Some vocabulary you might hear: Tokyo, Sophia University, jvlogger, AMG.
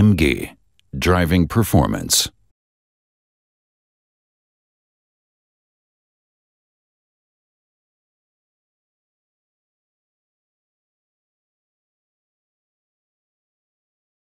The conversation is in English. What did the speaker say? AMG, driving performance.